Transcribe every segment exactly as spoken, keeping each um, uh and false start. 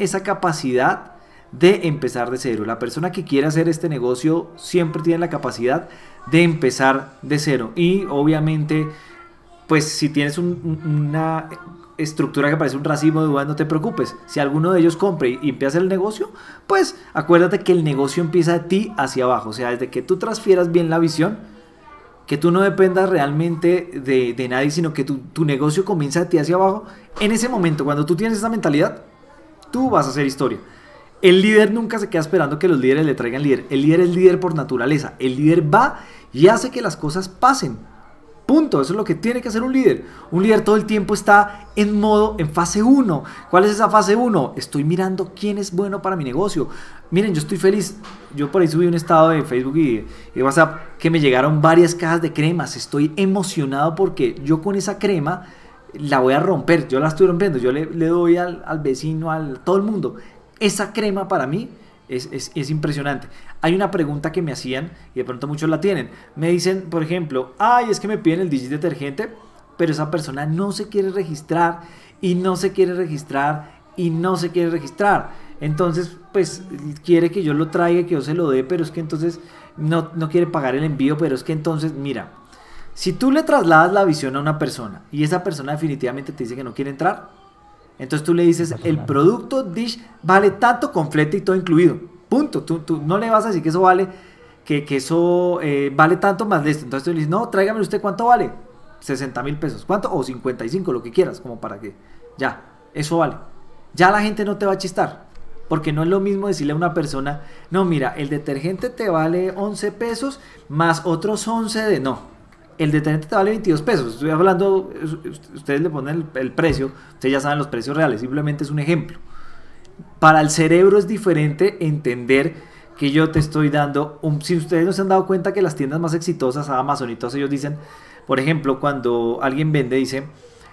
esa capacidad de empezar de cero. La persona que quiere hacer este negocio siempre tiene la capacidad de empezar de cero. Y obviamente, pues si tienes un, una estructura que parece un racimo de uvas, no te preocupes. Si alguno de ellos compre y empieza el negocio, pues acuérdate que el negocio empieza de ti hacia abajo. O sea, desde que tú transfieras bien la visión, que tú no dependas realmente de, de nadie, sino que tu, tu negocio comienza de ti hacia abajo. En ese momento, cuando tú tienes esa mentalidad, tú vas a hacer historia. El líder nunca se queda esperando que los líderes le traigan líder. El líder es líder por naturaleza. El líder va y hace que las cosas pasen. Punto. Eso es lo que tiene que hacer un líder. Un líder todo el tiempo está en modo, en fase uno. ¿Cuál es esa fase uno? Estoy mirando quién es bueno para mi negocio. Miren, yo estoy feliz. Yo por ahí subí un estado de Facebook y de WhatsApp que me llegaron varias cajas de cremas. Estoy emocionado porque yo con esa crema la voy a romper. Yo la estoy rompiendo. Yo le, le doy al, al vecino, al todo el mundo. Esa crema para mí es, es, es impresionante. Hay una pregunta que me hacían y de pronto muchos la tienen. Me dicen, por ejemplo, ay, es que me piden el Digit Detergente, pero esa persona no se quiere registrar y no se quiere registrar y no se quiere registrar. Entonces, pues quiere que yo lo traiga, que yo se lo dé, pero es que entonces no, no quiere pagar el envío, pero es que entonces, mira, si tú le trasladas la visión a una persona y esa persona definitivamente te dice que no quiere entrar, entonces tú le dices, el producto Dish vale tanto con flete y todo incluido. Punto. Tú, tú no le vas a decir que eso vale, que, que eso eh, vale tanto más de esto. Entonces tú le dices, no, tráigame usted, ¿cuánto vale? sesenta mil pesos. ¿Cuánto? O cincuenta y cinco, lo que quieras, como para que ya, eso vale. Ya la gente no te va a chistar. Porque no es lo mismo decirle a una persona, no, mira, el detergente te vale once pesos más otros once de no. El detergente te vale veintidós pesos, estoy hablando, ustedes le ponen el, el precio, ustedes ya saben los precios reales, simplemente es un ejemplo. Para el cerebro es diferente entender que yo te estoy dando, un, si ustedes no se han dado cuenta que las tiendas más exitosas, Amazon y todos ellos dicen, por ejemplo, cuando alguien vende, dice,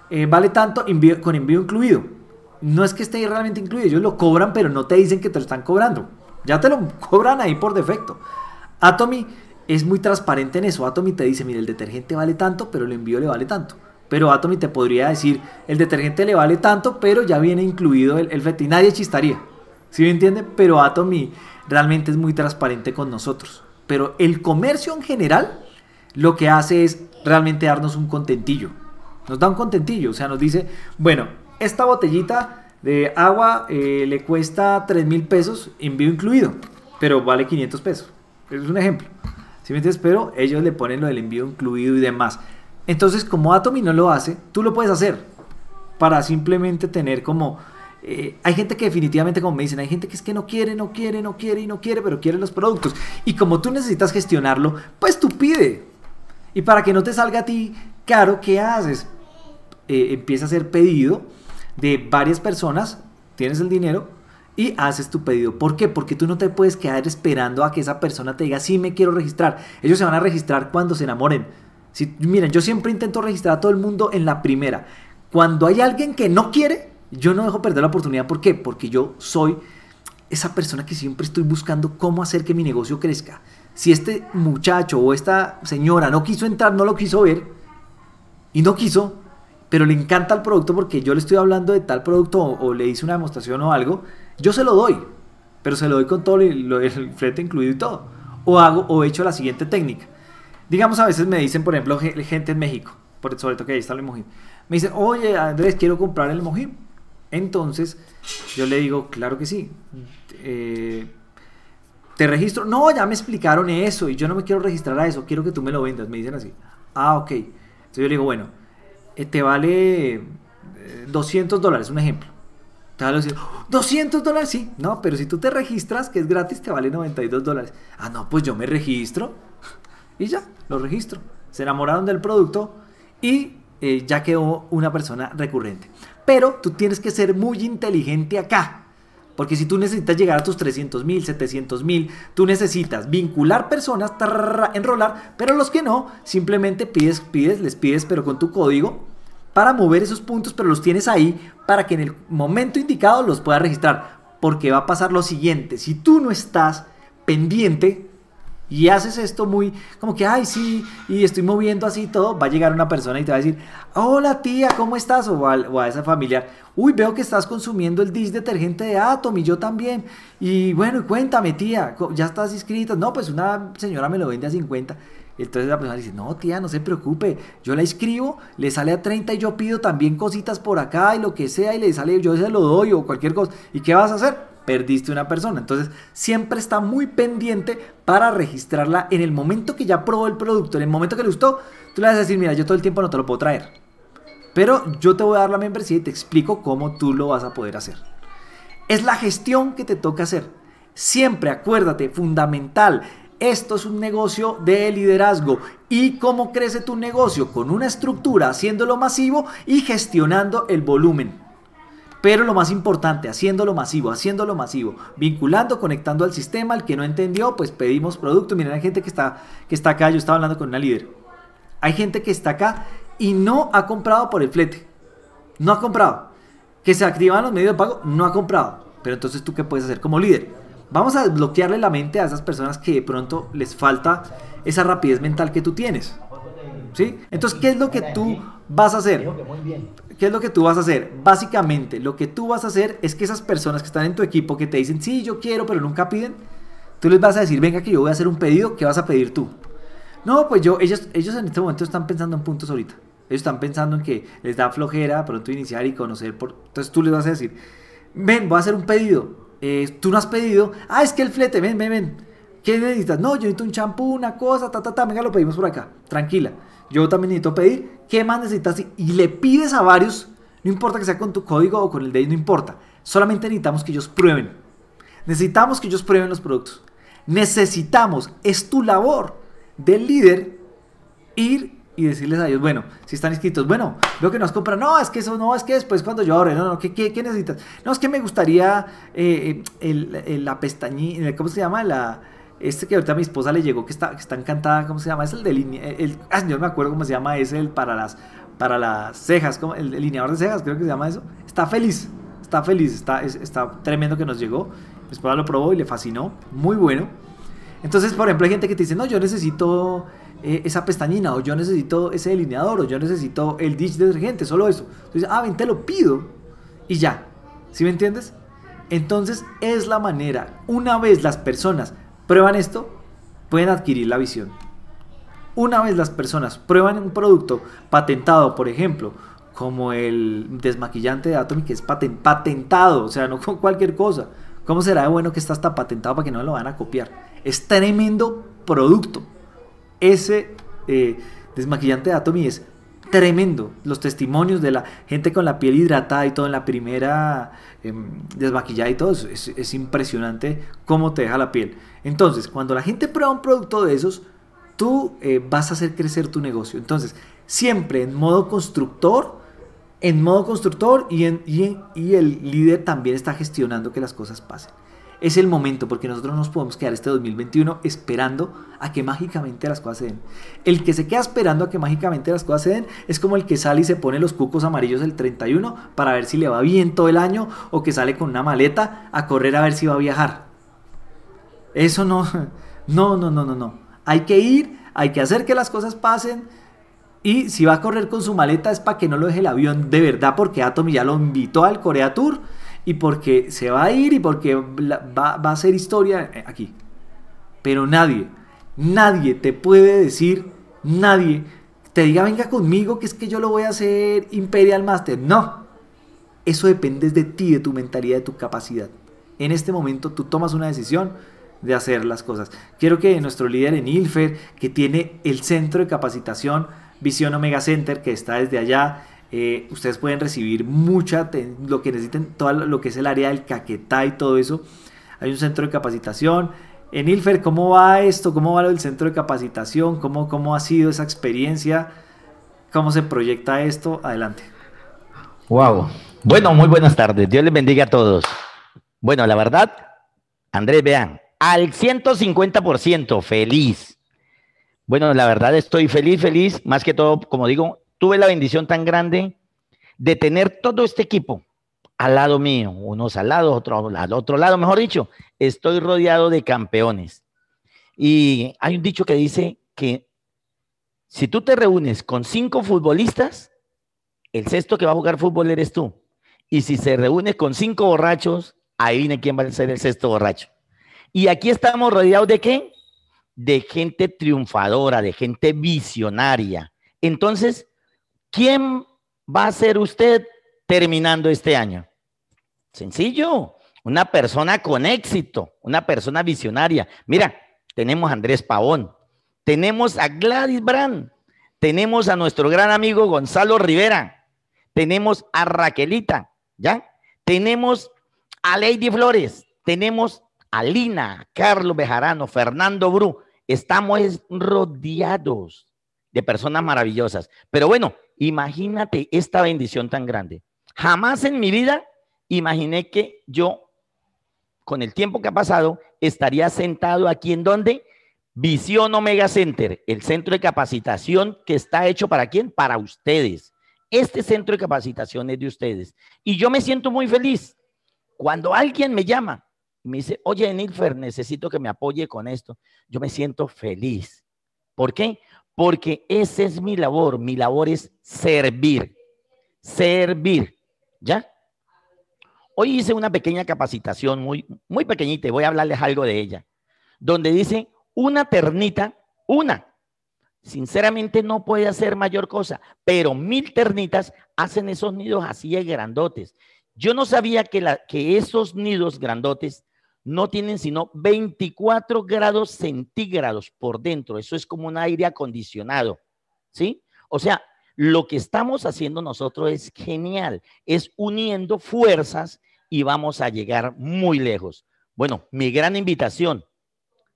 eh, vale tanto envío, con envío incluido. No es que esté realmente incluido, ellos lo cobran, pero no te dicen que te lo están cobrando. Ya te lo cobran ahí por defecto. Atomy es muy transparente en eso. Atomy te dice, mira, el detergente vale tanto, pero el envío le vale tanto. Pero Atomy te podría decir, el detergente le vale tanto, pero ya viene incluido el, el flete. Y nadie chistaría, ¿sí me entiende? Pero Atomy realmente es muy transparente con nosotros. Pero el comercio en general lo que hace es realmente darnos un contentillo. Nos da un contentillo, o sea, nos dice, bueno, esta botellita de agua eh, le cuesta tres mil pesos, envío incluido, pero vale quinientos pesos. Es un ejemplo. ¿Sí me entiendes? Pero ellos le ponen lo del envío incluido y demás. Entonces, como Atomy no lo hace, tú lo puedes hacer para simplemente tener como... Eh, hay gente que definitivamente, como me dicen, hay gente que es que no quiere, no quiere, no quiere y no quiere, pero quiere los productos. Y como tú necesitas gestionarlo, pues tú pide. Y para que no te salga a ti caro, ¿qué haces? Eh, empieza a hacer pedido de varias personas, tienes el dinero... y haces tu pedido. ¿Por qué? Porque tú no te puedes quedar esperando a que esa persona te diga, sí, me quiero registrar. Ellos se van a registrar cuando se enamoren. Si, miren, yo siempre intento registrar a todo el mundo en la primera. Cuando hay alguien que no quiere, yo no dejo perder la oportunidad. ¿Por qué? Porque yo soy esa persona que siempre estoy buscando cómo hacer que mi negocio crezca. Si este muchacho o esta señora no quiso entrar, no lo quiso ver, y no quiso, pero le encanta el producto porque yo le estoy hablando de tal producto o, o le hice una demostración o algo, yo se lo doy, pero se lo doy con todo el, el flete incluido y todo. O hago o hecho la siguiente técnica. Digamos, a veces me dicen, por ejemplo, gente en México, por, sobre todo que ahí está el Mojim. Me dicen, oye, Andrés, quiero comprar el Mojim. Entonces, yo le digo, claro que sí. Eh, ¿Te registro? No, ya me explicaron eso y yo no me quiero registrar a eso, quiero que tú me lo vendas. Me dicen así. Ah, ok. Entonces yo le digo, bueno, eh, te vale eh, doscientos dólares, un ejemplo. Te van a decir, doscientos dólares, sí, no, pero si tú te registras, que es gratis, te vale noventa y dos dólares. Ah, no, pues yo me registro y ya, lo registro. Se enamoraron del producto y eh, ya quedó una persona recurrente. Pero tú tienes que ser muy inteligente acá, porque si tú necesitas llegar a tus trescientos mil, setecientos mil, tú necesitas vincular personas, tarra, enrolar, pero los que no, simplemente pides, pides, les pides, pero con tu código, para mover esos puntos, pero los tienes ahí para que en el momento indicado los puedas registrar. Porque va a pasar lo siguiente, si tú no estás pendiente, y haces esto muy como que, ay, sí, y estoy moviendo así todo, va a llegar una persona y te va a decir, hola tía, ¿cómo estás? O a, o a esa familiar, uy, veo que estás consumiendo el dish detergente de Atomy, yo también, y bueno, cuéntame tía, ¿ya estás inscrita? No, pues una señora me lo vende a cincuenta. Entonces la persona dice, no tía, no se preocupe, yo la inscribo, le sale a treinta y yo pido también cositas por acá y lo que sea, y le sale, yo se lo doy o cualquier cosa. ¿Y qué vas a hacer? Perdiste una persona. Entonces siempre está muy pendiente para registrarla en el momento que ya probó el producto, en el momento que le gustó. Tú le vas a decir, mira, yo todo el tiempo no te lo puedo traer, pero yo te voy a dar la membresía y te explico cómo tú lo vas a poder hacer. Es la gestión que te toca hacer. Siempre, acuérdate, fundamental. Esto es un negocio de liderazgo. ¿Y cómo crece tu negocio? Con una estructura, haciéndolo masivo y gestionando el volumen. Pero lo más importante, haciéndolo masivo, haciéndolo masivo, vinculando, conectando al sistema. El que no entendió, pues pedimos producto. Miren, hay gente que está, que está acá, yo estaba hablando con una líder. Hay gente que está acá y no ha comprado por el flete. No ha comprado. Que se activan los medios de pago, no ha comprado. Pero entonces, ¿tú qué puedes hacer como líder? Vamos a desbloquearle la mente a esas personas que de pronto les falta esa rapidez mental que tú tienes. ¿Sí? Entonces, ¿qué es lo que tú vas a hacer? ¿Qué es lo que tú vas a hacer? Básicamente, lo que tú vas a hacer es que esas personas que están en tu equipo, que te dicen, sí, yo quiero, pero nunca piden, tú les vas a decir, venga que yo voy a hacer un pedido, ¿qué vas a pedir tú? No, pues yo, ellos, ellos en este momento están pensando en puntos ahorita. Ellos están pensando en que les da flojera pronto iniciar y conocer. Por... Entonces tú les vas a decir, ven, voy a hacer un pedido. Eh, tú no has pedido. Ah, es que el flete, ven, ven, ven. ¿Qué necesitas? No, yo necesito un champú, una cosa, ta, ta, ta, venga, lo pedimos por acá. Tranquila. Yo también necesito pedir, ¿qué más necesitas? Y le pides a varios, no importa que sea con tu código o con el de ellos, no importa. Solamente necesitamos que ellos prueben. Necesitamos que ellos prueben los productos. Necesitamos, es tu labor del líder ir y decirles a ellos, bueno, si están inscritos, bueno, veo que no has comprado, no, es que eso no, es que después cuando yo ahorre, no, no, ¿qué, qué, qué necesitas? No, es que me gustaría eh, el, el, la pestañita, ¿cómo se llama? La... Este que ahorita a mi esposa le llegó, que está, que está encantada, ¿cómo se llama? Es el de línea, el, ah, yo no me acuerdo cómo se llama, es el para las, para las cejas, como el delineador de cejas, creo que se llama eso. Está feliz, está feliz, está, es, está tremendo que nos llegó. Mi esposa lo probó y le fascinó, muy bueno. Entonces, por ejemplo, hay gente que te dice, no, yo necesito eh, esa pestañina, o yo necesito ese delineador, o yo necesito el dish detergente, solo eso. Entonces, ah, ven, te lo pido y ya, ¿sí me entiendes? Entonces, es la manera, una vez las personas prueban esto, pueden adquirir la visión. Una vez las personas prueban un producto patentado, por ejemplo, como el desmaquillante de Atomy, que es patent, patentado, o sea, no con cualquier cosa. ¿Cómo será de bueno que está hasta patentado para que no lo van a copiar? Es tremendo producto. Ese eh, desmaquillante de Atomy es tremendo. Los testimonios de la gente con la piel hidratada y todo en la primera eh, desmaquillada y todo, es, es impresionante cómo te deja la piel. Entonces, cuando la gente prueba un producto de esos, tú eh, vas a hacer crecer tu negocio. Entonces, siempre en modo constructor, en modo constructor y, en, y, en, y el líder también está gestionando que las cosas pasen. Es el momento, porque nosotros nos podemos quedar este dos mil veintiuno esperando a que mágicamente las cosas se den. El que se queda esperando a que mágicamente las cosas se den es como el que sale y se pone los cucos amarillos el treinta y uno para ver si le va bien todo el año, o que sale con una maleta a correr a ver si va a viajar. Eso no, no, no, no, no, no. Hay que ir, hay que hacer que las cosas pasen. Y si va a correr con su maleta es para que no lo deje el avión de verdad, porque Atomy ya lo invitó al Corea Tour. Y porque se va a ir y porque va, va a ser historia aquí. Pero nadie, nadie te puede decir, nadie te diga venga conmigo que es que yo lo voy a hacer Imperial Master. No, eso depende de ti, de tu mentalidad, de tu capacidad. En este momento tú tomas una decisión de hacer las cosas. Quiero que nuestro líder en Nilfer, que tiene el centro de capacitación Vision Omega Center, que está desde allá, Eh, ustedes pueden recibir mucha lo que necesiten, todo lo que es el área del Caquetá y todo eso. Hay un centro de capacitación en Nilfer. ¿Cómo va esto? ¿Cómo va lo del centro de capacitación? ¿Cómo, cómo ha sido esa experiencia? ¿Cómo se proyecta esto? Adelante. Wow. Bueno, muy buenas tardes, Dios les bendiga a todos. Bueno, la verdad, Andrés, vean, al ciento cincuenta por ciento feliz. Bueno, la verdad estoy feliz, feliz, más que todo, como digo, tuve la bendición tan grande de tener todo este equipo al lado mío, unos al lado, otros al otro lado, mejor dicho, estoy rodeado de campeones. Y hay un dicho que dice que si tú te reúnes con cinco futbolistas, el sexto que va a jugar fútbol eres tú. Y si se reúne con cinco borrachos, adivina quién va a ser el sexto borracho. Y aquí estamos rodeados de ¿qué? De gente triunfadora, de gente visionaria. Entonces, ¿quién va a ser usted terminando este año? Sencillo, una persona con éxito, una persona visionaria. Mira, tenemos a Andrés Pabón, tenemos a Gladys Brand, tenemos a nuestro gran amigo Gonzalo Rivera, tenemos a Raquelita, ¿ya? Tenemos a Lady Flores, tenemos a Lina, Carlos Bejarano, Fernando Bru. Estamos rodeados de personas maravillosas. Pero bueno, imagínate esta bendición tan grande. Jamás en mi vida imaginé que yo, con el tiempo que ha pasado, estaría sentado aquí en donde Vision Omega Center, el centro de capacitación que está hecho para quién, para ustedes. Este centro de capacitación es de ustedes. Y yo me siento muy feliz cuando alguien me llama y me dice, oye, Nilfer, necesito que me apoye con esto. Yo me siento feliz. ¿Por qué? Porque esa es mi labor. Mi labor es servir. Servir. ¿Ya? Hoy hice una pequeña capacitación, muy, muy pequeñita, y voy a hablarles algo de ella. Donde dice, una ternita, una. Sinceramente no puede hacer mayor cosa, pero mil ternitas hacen esos nidos así de grandotes. Yo no sabía que, la, que esos nidos grandotes no tienen sino veinticuatro grados centígrados por dentro. Eso es como un aire acondicionado, ¿sí? O sea, lo que estamos haciendo nosotros es genial. Es uniendo fuerzas y vamos a llegar muy lejos. Bueno, mi gran invitación.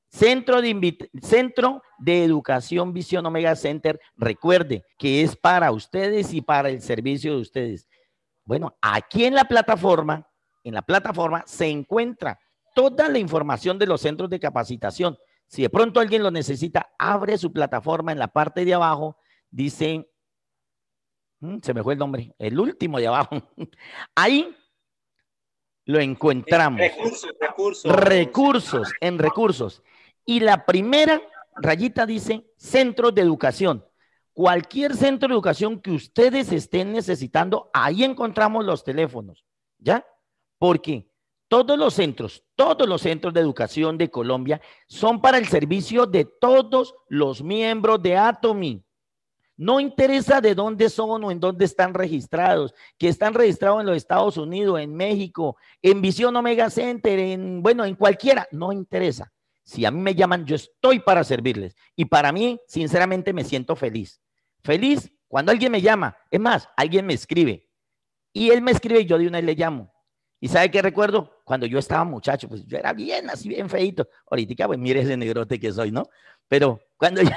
Centro de, invita Centro de Educación Vision Omega Center, recuerde que es para ustedes y para el servicio de ustedes. Bueno, aquí en la plataforma, en la plataforma se encuentra toda la información de los centros de capacitación. Si de pronto alguien lo necesita, abre su plataforma en la parte de abajo, dice, se me fue el nombre, el último de abajo. Ahí lo encontramos. Recursos, recursos. Recursos, en recursos. Y la primera rayita dice centros de educación. Cualquier centro de educación que ustedes estén necesitando, ahí encontramos los teléfonos, ¿ya? Porque todos los centros, todos los centros de educación de Colombia son para el servicio de todos los miembros de Atomy. No interesa de dónde son o en dónde están registrados, que están registrados en los Estados Unidos, en México, en Vision Omega Center, en, bueno, en cualquiera, no interesa. Si a mí me llaman, yo estoy para servirles. Y para mí, sinceramente, me siento feliz. Feliz cuando alguien me llama. Es más, alguien me escribe. Y él me escribe y yo de una vez le llamo. ¿Y sabe qué recuerdo? Cuando yo estaba muchacho, pues yo era bien así, bien feito. Ahorita, pues mire ese negrote que soy, ¿no? Pero cuando yo,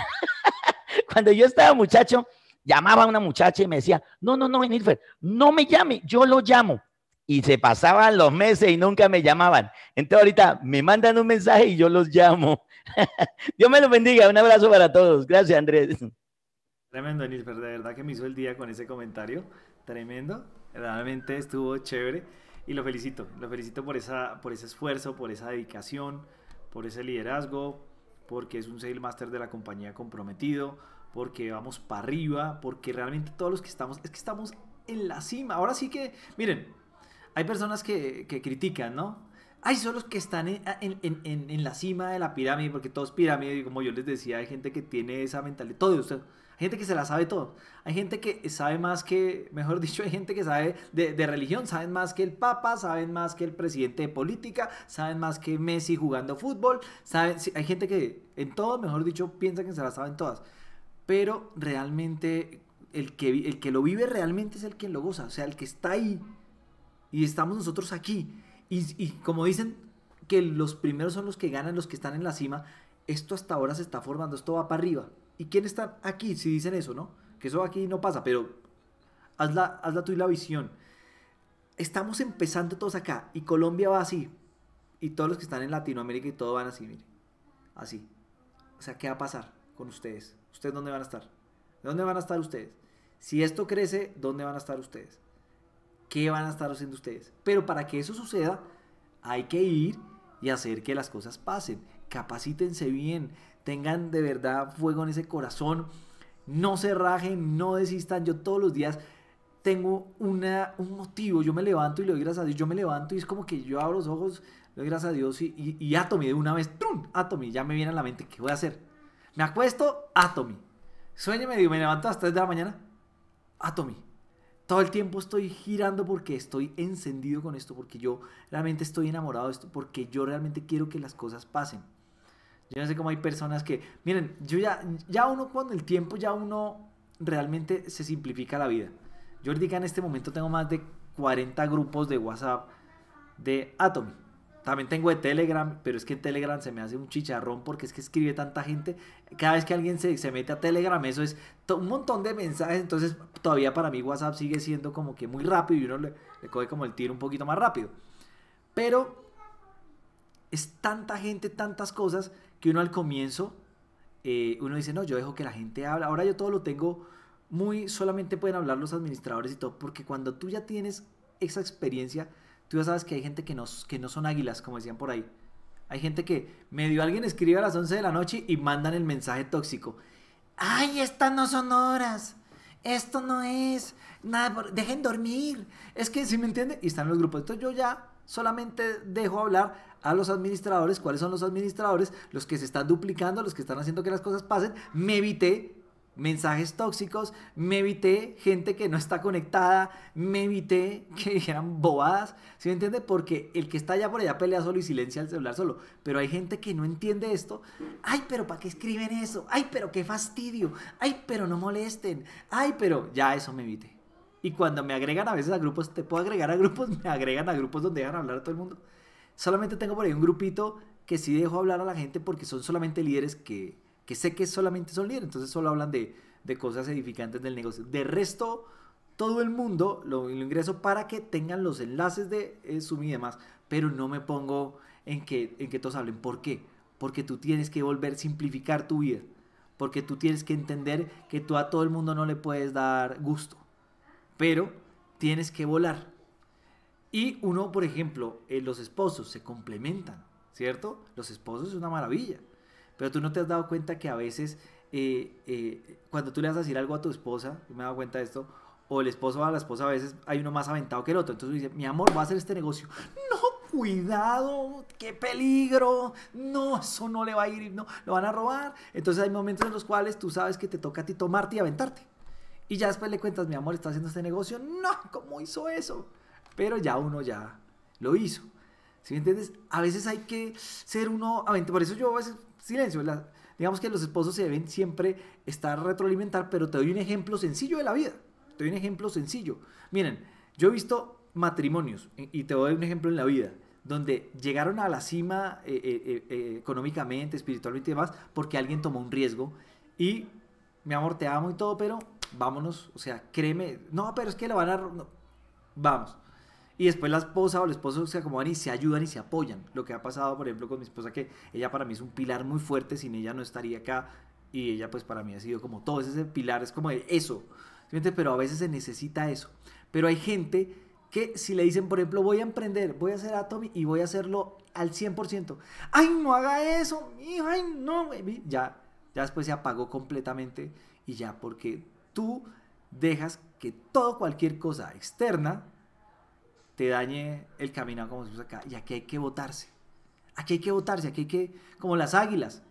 cuando yo estaba muchacho, llamaba a una muchacha y me decía, no, no, no, Nilfer, no me llame, yo lo llamo. Y se pasaban los meses y nunca me llamaban. Entonces ahorita me mandan un mensaje y yo los llamo. Dios me los bendiga. Un abrazo para todos. Gracias, Andrés. Tremendo, Nilfer. De verdad que me hizo el día con ese comentario. Tremendo. Realmente estuvo chévere. Y lo felicito. Lo felicito por, esa, por ese esfuerzo, por esa dedicación, por ese liderazgo, porque es un Sales Master de la compañía comprometido, porque vamos para arriba, porque realmente todos los que estamos, es que estamos en la cima. Ahora sí que, miren, hay personas que, que critican, ¿no? Ay, son los que están en, en, en, en la cima de la pirámide, porque todo es pirámide, y como yo les decía, hay gente que tiene esa mentalidad, todo de usted, hay gente que se la sabe todo, hay gente que sabe más que, mejor dicho, hay gente que sabe de, de religión, saben más que el Papa, saben más que el presidente de política, saben más que Messi jugando fútbol, saben, hay gente que en todo, mejor dicho, piensa que se la saben todas, pero realmente el que, el que lo vive realmente es el que lo goza, o sea, el que está ahí. Y estamos nosotros aquí. Y, y como dicen que los primeros son los que ganan, los que están en la cima, esto hasta ahora se está formando, esto va para arriba. ¿Y quién está aquí? Si dicen eso, ¿no? Que eso aquí no pasa, pero hazla, hazla tú y la visión. Estamos empezando todos acá y Colombia va así. Y todos los que están en Latinoamérica y todo van así, miren. Así. O sea, ¿qué va a pasar con ustedes? ¿Ustedes dónde van a estar? ¿Dónde van a estar ustedes? Si esto crece, ¿dónde van a estar ustedes? ¿Qué van a estar haciendo ustedes? Pero para que eso suceda, hay que ir y hacer que las cosas pasen. capacítense bien, tengan de verdad fuego en ese corazón, no se rajen, no desistan. Yo todos los días tengo una, un motivo, yo me levanto y le doy gracias a Dios, yo me levanto y es como que yo abro los ojos, le doy gracias a Dios y, y, y Atomy de una vez, ¡trum! Atomy, ya me viene a la mente, ¿qué voy a hacer? Me acuesto, Atomy, sueño y me digo, me levanto a las tres de la mañana, Atomy, todo el tiempo estoy girando porque estoy encendido con esto, porque yo realmente estoy enamorado de esto, porque yo realmente quiero que las cosas pasen. Yo no sé cómo hay personas que, miren, yo ya, ya uno con el tiempo, ya uno realmente se simplifica la vida. Yo les digo, en este momento tengo más de cuarenta grupos de WhatsApp de Atomy. También tengo de Telegram, pero es que en Telegram se me hace un chicharrón porque es que escribe tanta gente. Cada vez que alguien se, se mete a Telegram, eso es un montón de mensajes. Entonces, todavía para mí WhatsApp sigue siendo como que muy rápido y uno le, le coge como el tiro un poquito más rápido. Pero es tanta gente, tantas cosas que uno al comienzo, eh, uno dice, no, yo dejo que la gente hable. Ahora yo todo lo tengo... Muy solamente pueden hablar los administradores y todo, porque cuando tú ya tienes esa experiencia, tú ya sabes que hay gente que no, que no son águilas, como decían por ahí. Hay gente que medio alguien escribe a las once de la noche y mandan el mensaje tóxico. ¡Ay, estas no son horas! Esto no es nada, dejen dormir. Es que, ¿sí me entiende? Y están los grupos. Entonces yo ya solamente dejo hablar a los administradores. ¿Cuáles son los administradores? Los que se están duplicando, los que están haciendo que las cosas pasen. Me evité mensajes tóxicos, me evité gente que no está conectada, me evité que dijeran bobadas, ¿sí me entiende? Porque el que está allá por allá pelea solo y silencia el celular solo, pero hay gente que no entiende esto. Ay, pero ¿para qué escriben eso? Ay, pero qué fastidio. Ay, pero no molesten. Ay, pero ya eso me evité. Y cuando me agregan a veces a grupos, te puedo agregar a grupos, me agregan a grupos donde dejan hablar a todo el mundo. Solamente tengo por ahí un grupito que sí dejo hablar a la gente porque son solamente líderes que... que sé que solamente son líderes, entonces solo hablan de, de cosas edificantes del negocio. De resto, todo el mundo lo, lo ingreso para que tengan los enlaces de eh, Zoom y demás, pero no me pongo en que, en que todos hablen. ¿Por qué? Porque tú tienes que volver a simplificar tu vida, porque tú tienes que entender que tú a todo el mundo no le puedes dar gusto, pero tienes que volar. Y uno, por ejemplo, eh, los esposos se complementan, ¿cierto? Los esposos es una maravilla. Pero tú no te has dado cuenta que a veces eh, eh, cuando tú le vas a decir algo a tu esposa, yo me he dado cuenta de esto, o el esposo a la esposa, a veces hay uno más aventado que el otro. Entonces dice, mi amor, voy a hacer este negocio. No, cuidado, qué peligro. No, eso no le va a ir, no, lo van a robar. Entonces hay momentos en los cuales tú sabes que te toca a ti tomarte y aventarte. Y ya después le cuentas, mi amor, ¿estás haciendo este negocio? No, ¿cómo hizo eso? Pero ya uno ya lo hizo. ¿Sí me entiendes? A veces hay que ser uno aventado. Por eso yo a veces... Silencio, la, digamos que los esposos se deben siempre estar retroalimentar, pero te doy un ejemplo sencillo de la vida, te doy un ejemplo sencillo. Miren, yo he visto matrimonios, y te doy un ejemplo en la vida, donde llegaron a la cima eh, eh, eh, económicamente, espiritualmente y demás, porque alguien tomó un riesgo, y mi amor, te amo y todo, pero vámonos, o sea, créeme, no, pero es que lo van a... No, vamos. Y después la esposa o el esposo se acomodan y se ayudan y se apoyan. Lo que ha pasado, por ejemplo, con mi esposa, que ella para mí es un pilar muy fuerte, sin ella no estaría acá. Y ella, pues, para mí ha sido como todo ese pilar, es como eso. Pero a veces se necesita eso. Pero hay gente que si le dicen, por ejemplo, voy a emprender, voy a hacer Atomy y voy a hacerlo al cien por ciento. ¡Ay, no haga eso! ¡Ay, no! Ya, ya después se apagó completamente y ya, porque tú dejas que todo, cualquier cosa externa, te dañe el camino, como se usa acá. Y aquí hay que votarse. Aquí hay que votarse. Aquí hay que... Como las águilas.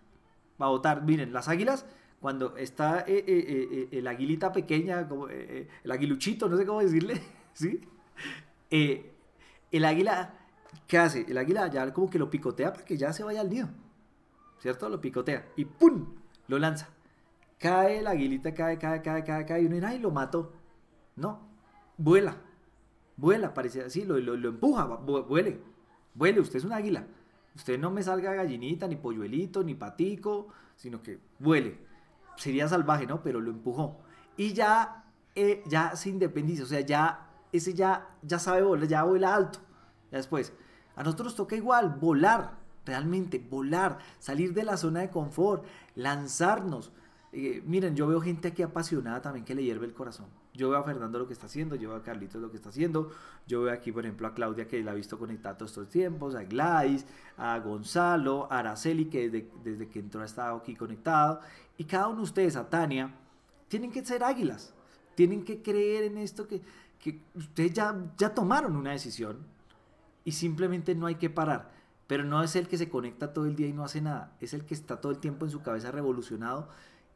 Va a votar. Miren, las águilas, cuando está eh, eh, eh, el aguilita pequeña, como, eh, el aguiluchito, no sé cómo decirle, ¿sí? Eh, el águila, ¿qué hace? El águila ya como que lo picotea para que ya se vaya al nido, ¿cierto? Lo picotea. Y ¡pum! Lo lanza. Cae la aguilita, cae, cae, cae, cae, cae. Y uno dice, ¡ay, lo mató! No. Vuela. Vuela, parece así, lo, lo, lo empuja, vuele, vuele, usted es un águila, usted no me salga gallinita, ni polluelito, ni patico, sino que vuele, sería salvaje, ¿no? Pero lo empujó, y ya, eh, ya se independiza, o sea, ya, ese ya, ya sabe volar, ya vuela alto, ya después, a nosotros nos toca igual, volar, realmente, volar, salir de la zona de confort, lanzarnos. eh, miren, yo veo gente aquí apasionada también que le hierve el corazón. Yo veo a Fernando lo que está haciendo, yo veo a Carlitos lo que está haciendo, yo veo aquí, por ejemplo, a Claudia, que la he visto conectada todos estos tiempos, a Gladys, a Gonzalo, a Araceli, que desde, desde que entró ha estado aquí conectado, y cada uno de ustedes, a Tania, tienen que ser águilas, tienen que creer en esto que, que ustedes ya, ya tomaron una decisión y simplemente no hay que parar. Pero no es el que se conecta todo el día y no hace nada, es el que está todo el tiempo en su cabeza revolucionado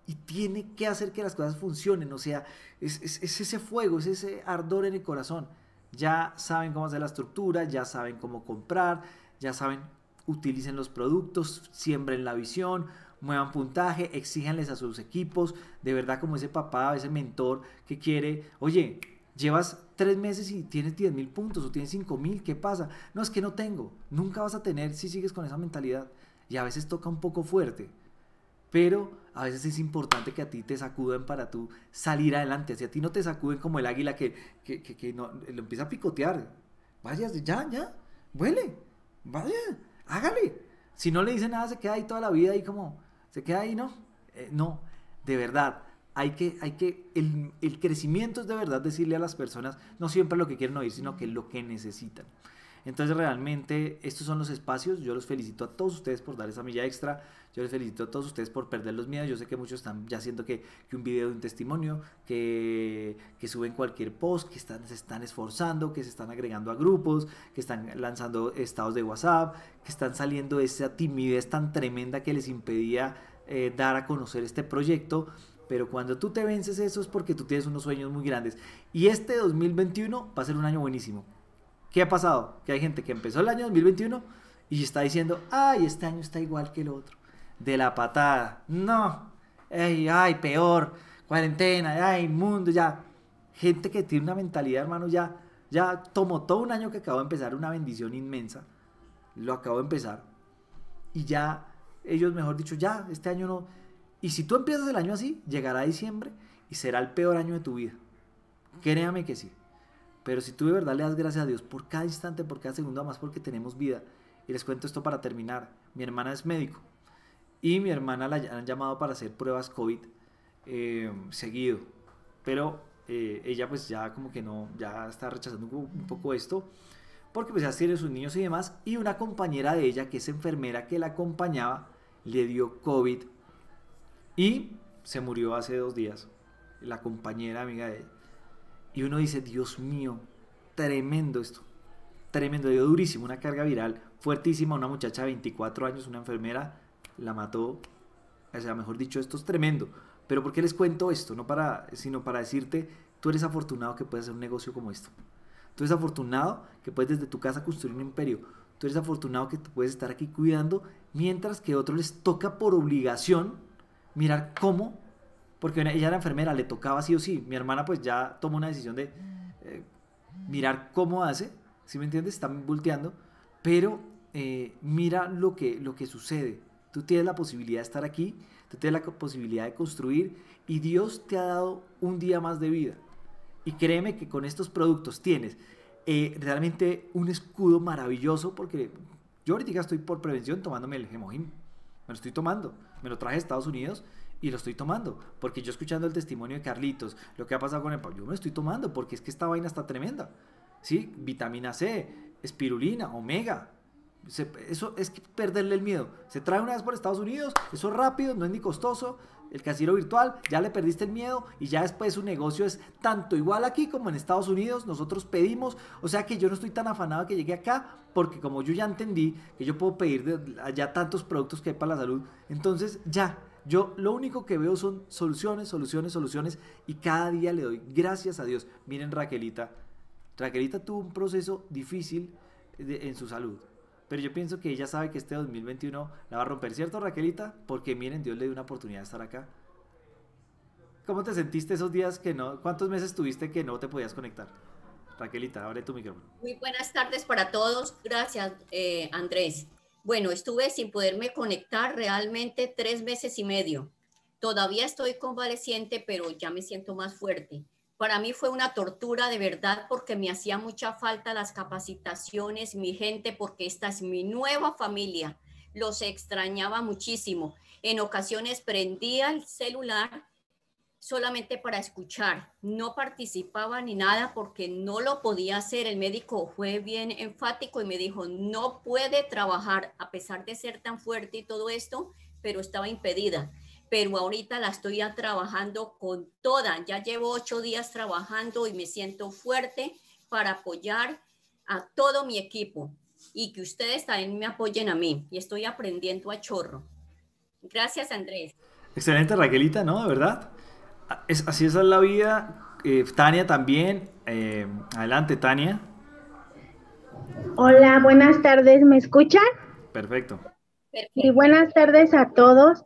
y tiene que hacer que las cosas funcionen. O sea, es, es, es ese fuego, es ese ardor en el corazón. Ya saben cómo hacer la estructura, ya saben cómo comprar, ya saben, utilicen los productos, siembren la visión, muevan puntaje, exíjanles a sus equipos, de verdad, como ese papá, ese mentor que quiere, oye, llevas tres meses y tienes diez mil puntos o tienes cinco mil, ¿qué pasa? No, es que no tengo. Nunca vas a tener si sigues con esa mentalidad. Y a veces toca un poco fuerte, pero a veces es importante que a ti te sacudan para tú salir adelante. Si a ti no te sacuden como el águila que, que, que, que no, lo empieza a picotear, vaya, ya, ya, vuele, vaya, hágale. Si no le dice nada, se queda ahí toda la vida, ahí como, se queda ahí, ¿no? Eh, no, de verdad. Hay que, hay que el, el crecimiento es de verdad decirle a las personas no siempre lo que quieren oír, sino que es lo que necesitan. Entonces realmente estos son los espacios. Yo los felicito a todos ustedes por dar esa milla extra. Yo les felicito a todos ustedes por perder los miedos. Yo sé que muchos están ya haciendo que, que un video de un testimonio, que, que suben cualquier post, que están, se están esforzando, que se están agregando a grupos, que están lanzando estados de WhatsApp, que están saliendo de esa timidez tan tremenda que les impedía eh, dar a conocer este proyecto. Pero cuando tú te vences eso es porque tú tienes unos sueños muy grandes. Y este dos mil veintiuno va a ser un año buenísimo. ¿Qué ha pasado? Que hay gente que empezó el año dos mil veintiuno y está diciendo, ay, este año está igual que el otro. De la patada. No. Ay, ay, peor. Cuarentena. Ay, mundo. Ya. Gente que tiene una mentalidad, hermano, ya, ya tomó todo un año que acabó de empezar, una bendición inmensa. Lo acabó de empezar. Y ya, ellos mejor dicho, ya, este año no... Y si tú empiezas el año así, llegará diciembre y será el peor año de tu vida. Créame que sí. Pero si tú de verdad le das gracias a Dios por cada instante, por cada segundo, más porque tenemos vida. Y les cuento esto para terminar. Mi hermana es médico. Y mi hermana la han llamado para hacer pruebas COVID eh, seguido. Pero eh, ella pues ya como que no, ya está rechazando un poco esto. Porque pues ya tiene sus niños y demás. Y una compañera de ella, que es enfermera que la acompañaba, le dio COVID. Y se murió hace dos días, la compañera amiga de ella. Y uno dice, Dios mío, tremendo esto, tremendo, dio durísimo, una carga viral fuertísima, una muchacha de veinticuatro años, una enfermera, la mató. O sea, mejor dicho, esto es tremendo. Pero ¿por qué les cuento esto? No para, sino para decirte, tú eres afortunado que puedes hacer un negocio como esto. Tú eres afortunado que puedes desde tu casa construir un imperio. Tú eres afortunado que tú puedes estar aquí cuidando, mientras que a otros les toca por obligación mirar cómo, porque ella era enfermera, le tocaba sí o sí. Mi hermana pues ya tomó una decisión de eh, mirar cómo hace, ¿sí me entiendes? Están volteando, pero eh, mira lo que, lo que sucede. Tú tienes la posibilidad de estar aquí, tú tienes la posibilidad de construir, y Dios te ha dado un día más de vida. Y créeme que con estos productos tienes eh, realmente un escudo maravilloso, porque yo ahorita estoy por prevención tomándome el Hemohim. Me lo estoy tomando, me lo traje a Estados Unidos y lo estoy tomando, porque yo escuchando el testimonio de Carlitos, lo que ha pasado con el Pablo, yo me lo estoy tomando, porque es que esta vaina está tremenda, ¿sí? Vitamina C, espirulina, omega, se, eso es que perderle el miedo, se trae una vez por Estados Unidos, eso es rápido, no es ni costoso, el casillero virtual, ya le perdiste el miedo y ya después su negocio es tanto igual aquí como en Estados Unidos, nosotros pedimos, o sea que yo no estoy tan afanado que llegue acá, porque como yo ya entendí que yo puedo pedir de allá tantos productos que hay para la salud, entonces ya, yo lo único que veo son soluciones, soluciones, soluciones, y cada día le doy gracias a Dios. Miren Raquelita, Raquelita tuvo un proceso difícil de, en su salud, pero yo pienso que ella sabe que este dos mil veintiuno la va a romper, ¿cierto Raquelita? Porque miren, Dios le dio una oportunidad de estar acá. ¿Cómo te sentiste esos días que no? ¿Cuántos meses tuviste que no te podías conectar? Raquelita, abre tu micrófono. Muy buenas tardes para todos, gracias eh, Andrés. Bueno, estuve sin poderme conectar realmente tres meses y medio. Todavía estoy convaleciente, pero ya me siento más fuerte. Para mí fue una tortura de verdad, porque me hacía mucha falta las capacitaciones, mi gente, porque esta es mi nueva familia. Los extrañaba muchísimo. En ocasiones prendía el celular, solamente para escuchar, no participaba ni nada porque no lo podía hacer. El médico fue bien enfático y me dijo, no puede trabajar a pesar de ser tan fuerte y todo esto, pero estaba impedida. Pero ahorita la estoy ya trabajando con toda, ya llevo ocho días trabajando y me siento fuerte para apoyar a todo mi equipo y que ustedes también me apoyen a mí, y estoy aprendiendo a chorro. Gracias, Andrés. Excelente, Raquelita, ¿no? De verdad. Es, así es la vida. Eh, Tania también. Eh, adelante, Tania. Hola, buenas tardes, ¿me escuchan? Perfecto. Perfecto. Y buenas tardes a todos.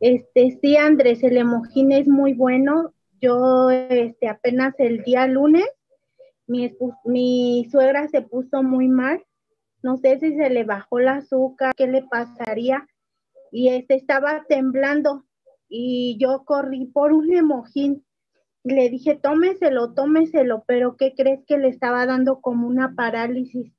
Este, sí, Andrés, el Hemohim es muy bueno. Yo este, apenas el día lunes, mi, mi suegra se puso muy mal. No sé si se le bajó el azúcar, qué le pasaría. Y este, estaba temblando y yo corrí por un Hemohim. Le dije, tómeselo, tómeselo, pero ¿qué crees? Que le estaba dando como una parálisis.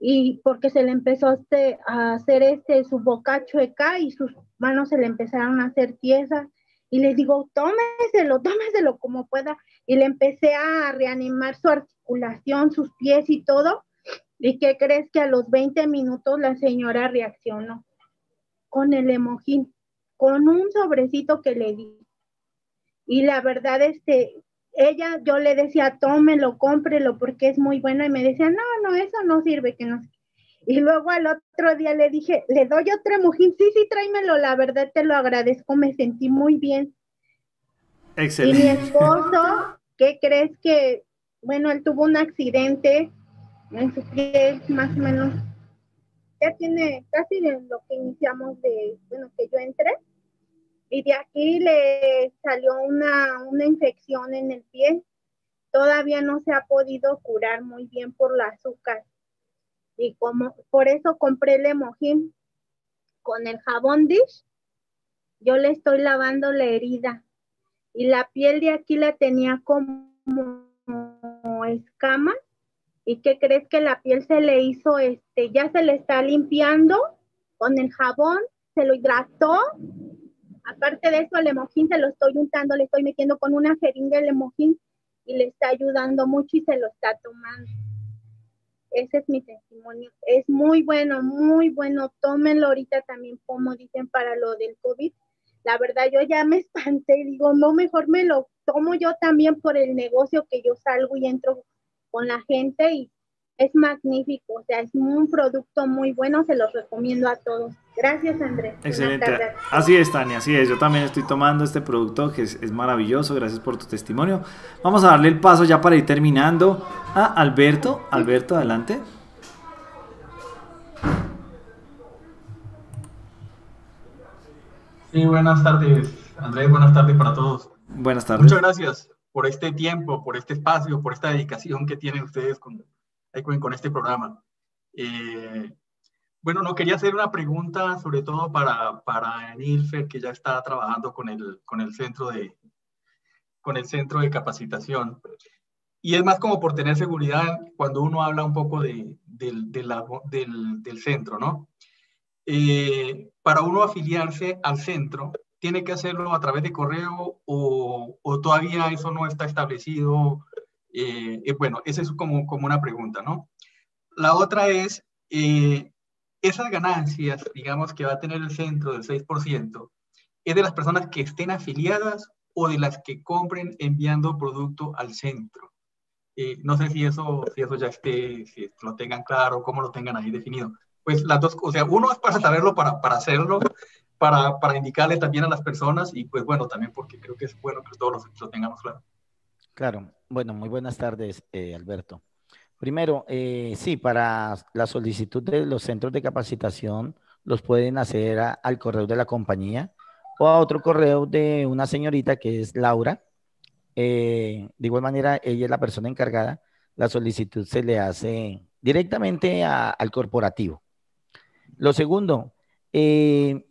Y porque se le empezó a hacer este, su boca chueca y sus manos se le empezaron a hacer tiesas. Y le digo, tómeselo, tómeselo como pueda. Y le empecé a reanimar su articulación, sus pies y todo. ¿Y qué crees? Que a los veinte minutos la señora reaccionó con el Hemohim, con un sobrecito que le di. Y la verdad, este... ella, yo le decía, tómelo, cómprelo, porque es muy bueno, y me decía, no, no, eso no sirve, que no. Y luego al otro día le dije, le doy otro Hemohim, sí, sí, tráemelo, la verdad te lo agradezco, me sentí muy bien. Excelente. Y mi esposo, ¿qué crees? Que, bueno, él tuvo un accidente en su pie, más o menos, ya tiene casi lo que iniciamos de, bueno, que yo entré. Y de aquí le salió una, una infección en el pie. Todavía no se ha podido curar muy bien por la azúcar. Y como, por eso compré el Hemohim con el jabón dish. Yo le estoy lavando la herida. Y la piel de aquí la tenía como, como escama. ¿Y qué crees? Que la piel se le hizo, este, ya se le está limpiando con el jabón, se lo hidrató. Aparte de eso, el Hemohim se lo estoy untando, le estoy metiendo con una jeringa el Hemohim y le está ayudando mucho y se lo está tomando. Ese es mi testimonio. Es muy bueno, muy bueno. Tómenlo ahorita también, como dicen, para lo del COVID. La verdad, yo ya me espanté y digo, no, mejor me lo tomo yo también por el negocio, que yo salgo y entro con la gente y es magnífico. O sea, es un producto muy bueno, se los recomiendo a todos. Gracias, Andrés. Excelente. Así es, Tania, así es. Yo también estoy tomando este producto que es, es maravilloso. Gracias por tu testimonio. Vamos a darle el paso ya para ir terminando a Alberto. Alberto, adelante. Sí, buenas tardes, Andrés. Buenas tardes para todos. Buenas tardes. Muchas gracias por este tiempo, por este espacio, por esta dedicación que tienen ustedes con, con este programa. Eh... Bueno, no, quería hacer una pregunta sobre todo para, para Nilfer, que ya está trabajando con el, con, el centro de, con el centro de capacitación. Y es más como por tener seguridad cuando uno habla un poco de, del, de la, del, del centro, ¿no? Eh, para uno afiliarse al centro, ¿tiene que hacerlo a través de correo o, o todavía eso no está establecido? Eh, eh, bueno, esa es como, como una pregunta, ¿no? La otra es... Eh, esas ganancias, digamos, que va a tener el centro del seis por ciento, ¿es de las personas que estén afiliadas o de las que compren enviando producto al centro? Eh, no sé si eso, si eso ya esté, si lo tengan claro, cómo lo tengan ahí definido. Pues las dos, o sea, uno es para saberlo, para, para hacerlo, para, para indicarle también a las personas y pues bueno, también porque creo que es bueno que todos lo, lo tengamos claro. Claro. Bueno, muy buenas tardes, eh, Alberto. Primero, eh, sí, para la solicitud de los centros de capacitación los pueden hacer a, al correo de la compañía o a otro correo de una señorita que es Laura. Eh, de igual manera, ella es la persona encargada. La solicitud se le hace directamente a, al corporativo. Lo segundo, eh,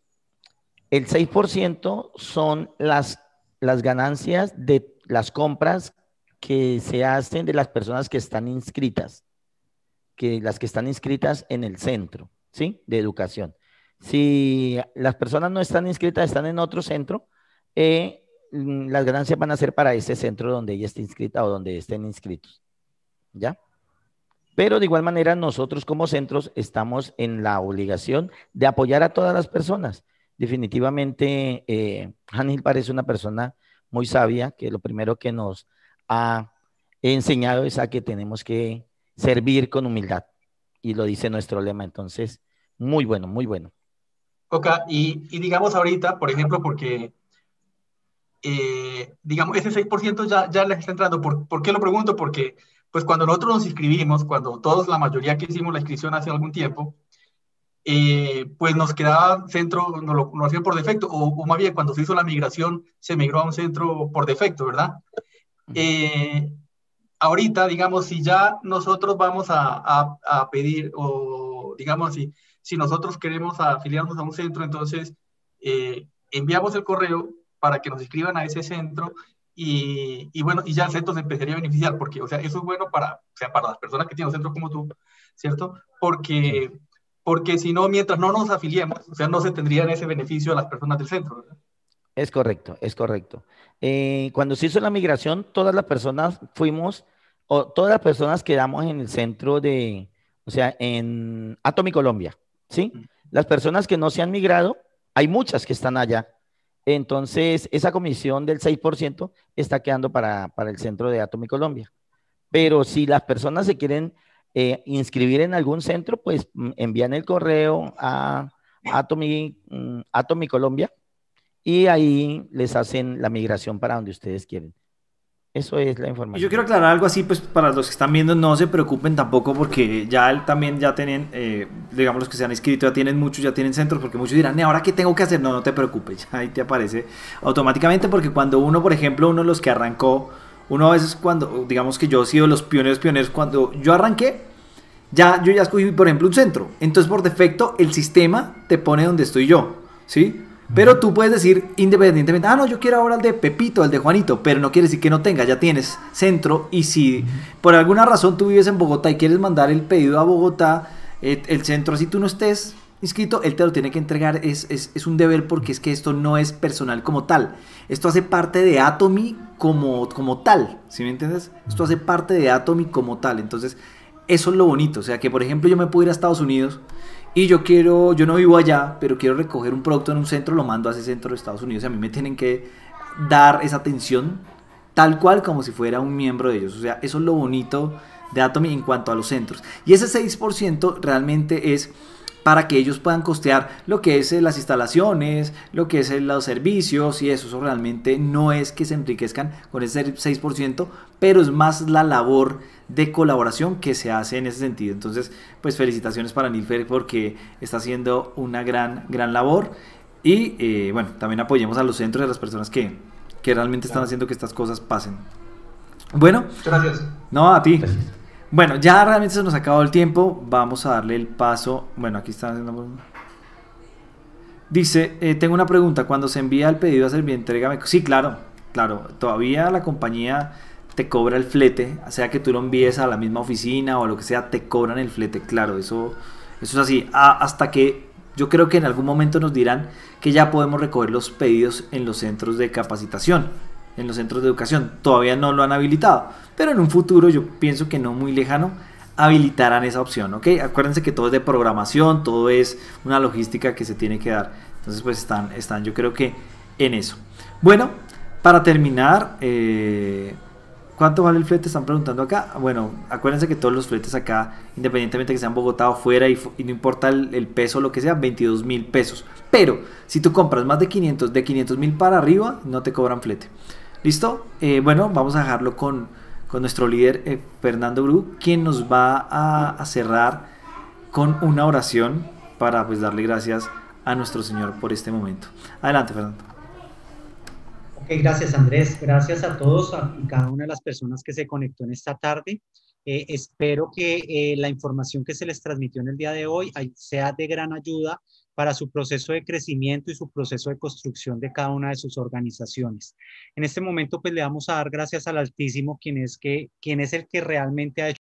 el seis por ciento son las, las ganancias de las compras que se hacen de las personas que están inscritas, que las que están inscritas en el centro, ¿sí? De educación. Si las personas no están inscritas, están en otro centro, eh, las ganancias van a ser para este centro donde ella esté inscrita o donde estén inscritos, ¿ya? Pero de igual manera nosotros como centros estamos en la obligación de apoyar a todas las personas. Definitivamente, eh, Ángel parece una persona muy sabia, que lo primero que nos ha enseñado es a que tenemos que servir con humildad, y lo dice nuestro lema. Entonces, muy bueno, muy bueno. Ok, y, y digamos ahorita, por ejemplo, porque eh, digamos ese seis por ciento ya, ya les está entrando. ¿Por, ¿Por qué lo pregunto? Porque pues cuando nosotros nos inscribimos, cuando todos, la mayoría que hicimos la inscripción hace algún tiempo, eh, pues nos quedaba centro, nos lo, lo hacían por defecto, o, o más bien cuando se hizo la migración, se migró a un centro por defecto, ¿verdad? Eh, ahorita, digamos, si ya nosotros vamos a, a, a pedir, o digamos así, si nosotros queremos afiliarnos a un centro, entonces eh, enviamos el correo para que nos inscriban a ese centro. Y, y bueno, y ya el centro se empezaría a beneficiar, porque, o sea, eso es bueno para, o sea, para las personas que tienen centros como tú, ¿cierto? Porque, porque si no, mientras no nos afiliemos, o sea, no se tendrían ese beneficio a las personas del centro, ¿verdad? Es correcto, es correcto. Eh, cuando se hizo la migración, todas las personas fuimos, o todas las personas quedamos en el centro de, o sea, en Atomy, Colombia, ¿sí? Las personas que no se han migrado, hay muchas que están allá. Entonces, esa comisión del seis por ciento está quedando para, para el centro de Atomy Colombia. Pero si las personas se quieren eh, inscribir en algún centro, pues envían el correo a Atomy, Atomy Colombia, y ahí les hacen la migración para donde ustedes quieren. Eso es la información. Yo quiero aclarar algo así, pues para los que están viendo, no se preocupen tampoco, porque ya él también ya tienen, eh, digamos los que se han inscrito ya tienen muchos, ya tienen centros, porque muchos dirán, ¿y ahora qué tengo que hacer? No, no te preocupes, ahí te aparece automáticamente, porque cuando uno, por ejemplo, uno de los que arrancó, uno a veces cuando, digamos que yo he sido los pioneros, pioneros, cuando yo arranqué, ya yo ya escogí, por ejemplo, un centro, entonces por defecto el sistema te pone donde estoy yo, ¿sí? Pero tú puedes decir independientemente, ah, no, yo quiero ahora el de Pepito, el de Juanito, pero no quiere decir que no tengas, ya tienes centro. Y si por alguna razón tú vives en Bogotá y quieres mandar el pedido a Bogotá, eh, el centro, si tú no estés inscrito, él te lo tiene que entregar, es, es, es un deber, porque es que esto no es personal como tal, esto hace parte de Atomy como, como tal, ¿sí me entiendes? Esto hace parte de Atomy como tal, entonces eso es lo bonito, o sea que por ejemplo yo me puedo ir a Estados Unidos y yo quiero, yo no vivo allá, pero quiero recoger un producto en un centro, lo mando a ese centro de Estados Unidos. A mí me tienen que dar esa atención tal cual como si fuera un miembro de ellos. O sea, eso es lo bonito de Atomy en cuanto a los centros. Y ese seis por ciento realmente es para que ellos puedan costear lo que es las instalaciones, lo que es los servicios y eso. Eso realmente no es que se enriquezcan con ese seis por ciento, pero es más la labor de colaboración que se hace en ese sentido. Entonces, pues felicitaciones para Nilfer, porque está haciendo una gran, gran labor. Y eh, bueno, también apoyemos a los centros y a las personas que, que realmente están haciendo que estas cosas pasen. Bueno, gracias. No, a ti. Gracias. Bueno, ya realmente se nos ha acabado el tiempo. Vamos a darle el paso. Bueno, aquí está. Dice, eh, tengo una pregunta. ¿Cuándo se envía el pedido a Servientrega? Sí, claro, claro. Todavía la compañía te cobra el flete, sea que tú lo envíes a la misma oficina o lo que sea, te cobran el flete. Claro, eso, eso es así. Ah, hasta que yo creo que en algún momento nos dirán que ya podemos recoger los pedidos en los centros de capacitación, en los centros de educación. Todavía no lo han habilitado, pero en un futuro, yo pienso que no muy lejano, habilitarán esa opción, ¿ok? Acuérdense que todo es de programación, todo es una logística que se tiene que dar. Entonces, pues están, están yo creo que en eso. Bueno, para terminar, eh, ¿cuánto vale el flete? Están preguntando acá. Bueno, acuérdense que todos los fletes acá, independientemente que sean Bogotá o fuera, y, y no importa el, el peso o lo que sea, veintidós mil pesos. Pero si tú compras más de quinientos, de quinientos mil para arriba, no te cobran flete. ¿Listo? Eh, bueno, vamos a dejarlo con, con nuestro líder eh, Fernando Bru, quien nos va a, a cerrar con una oración para pues darle gracias a nuestro Señor por este momento. Adelante, Fernando. Ok, gracias Andrés, gracias a todos y cada una de las personas que se conectó en esta tarde. Eh, espero que eh, la información que se les transmitió en el día de hoy sea de gran ayuda para su proceso de crecimiento y su proceso de construcción de cada una de sus organizaciones. En este momento, pues le vamos a dar gracias al Altísimo, quien es, que, quien es el que realmente ha hecho